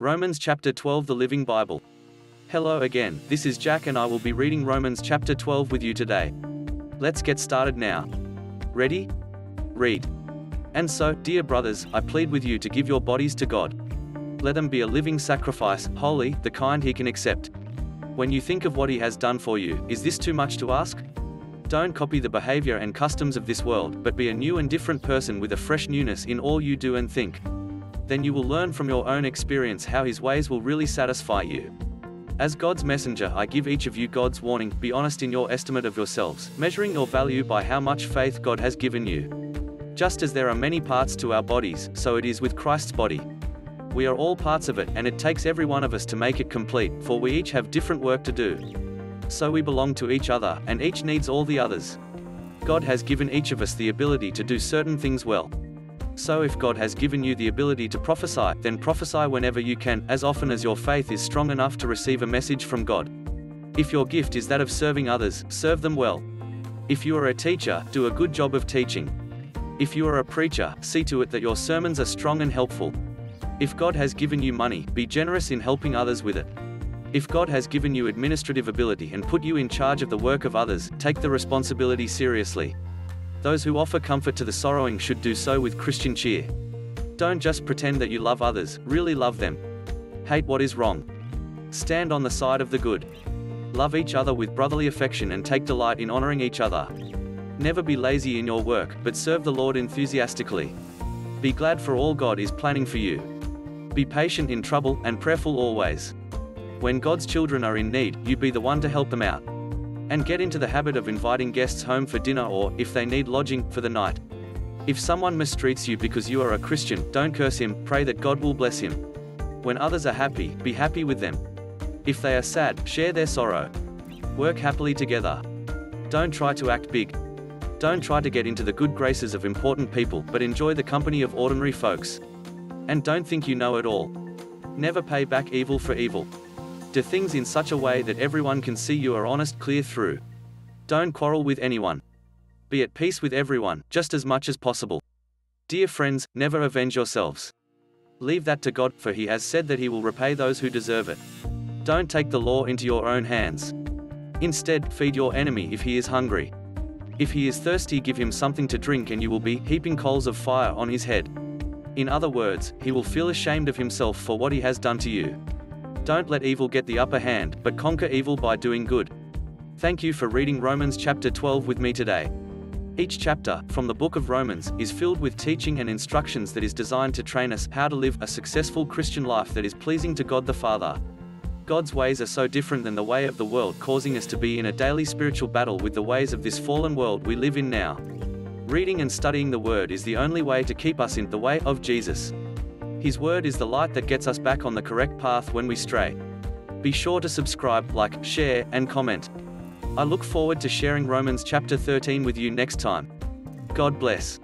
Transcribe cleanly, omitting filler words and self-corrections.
Romans chapter 12, the Living Bible. Hello again, this is Jack and I will be reading Romans chapter 12 with you today. Let's get started now. Ready? Read. And so, dear brothers, I plead with you to give your bodies to God. Let them be a living sacrifice, holy, the kind He can accept. When you think of what He has done for you, is this too much to ask? Don't copy the behavior and customs of this world, but be a new and different person with a fresh newness in all you do and think. Then you will learn from your own experience how His ways will really satisfy you. As God's messenger, I give each of you God's warning: be honest in your estimate of yourselves, measuring your value by how much faith God has given you. Just as there are many parts to our bodies, so it is with Christ's body. We are all parts of it, and it takes every one of us to make it complete, for we each have different work to do. So we belong to each other, and each needs all the others. God has given each of us the ability to do certain things well. So if God has given you the ability to prophesy, then prophesy whenever you can, as often as your faith is strong enough to receive a message from God. If your gift is that of serving others, serve them well. If you are a teacher, do a good job of teaching. If you are a preacher, see to it that your sermons are strong and helpful. If God has given you money, be generous in helping others with it. If God has given you administrative ability and put you in charge of the work of others, take the responsibility seriously. Those who offer comfort to the sorrowing should do so with Christian cheer. Don't just pretend that you love others, really love them. Hate what is wrong. Stand on the side of the good. Love each other with brotherly affection and take delight in honoring each other. Never be lazy in your work, but serve the Lord enthusiastically. Be glad for all God is planning for you. Be patient in trouble, and prayerful always. When God's children are in need, you be the one to help them out. And get into the habit of inviting guests home for dinner or, if they need lodging, for the night. If someone mistreats you because you are a Christian, don't curse him, pray that God will bless him. When others are happy, be happy with them. If they are sad, share their sorrow. Work happily together. Don't try to act big. Don't try to get into the good graces of important people, but enjoy the company of ordinary folks. And don't think you know it all. Never pay back evil for evil. Do things in such a way that everyone can see you are honest clear through. Don't quarrel with anyone. Be at peace with everyone, just as much as possible. Dear friends, never avenge yourselves. Leave that to God, for He has said that He will repay those who deserve it. Don't take the law into your own hands. Instead, feed your enemy if he is hungry. If he is thirsty, give him something to drink and you will be heaping coals of fire on his head. In other words, he will feel ashamed of himself for what he has done to you. Don't let evil get the upper hand, but conquer evil by doing good. Thank you for reading Romans chapter 12 with me today. Each chapter, from the book of Romans, is filled with teaching and instructions that is designed to train us how to live a successful Christian life that is pleasing to God the Father. God's ways are so different than the way of the world, causing us to be in a daily spiritual battle with the ways of this fallen world we live in now. Reading and studying the Word is the only way to keep us in the way of Jesus. His word is the light that gets us back on the correct path when we stray. Be sure to subscribe, like, share, and comment. I look forward to sharing Romans chapter 13 with you next time. God bless.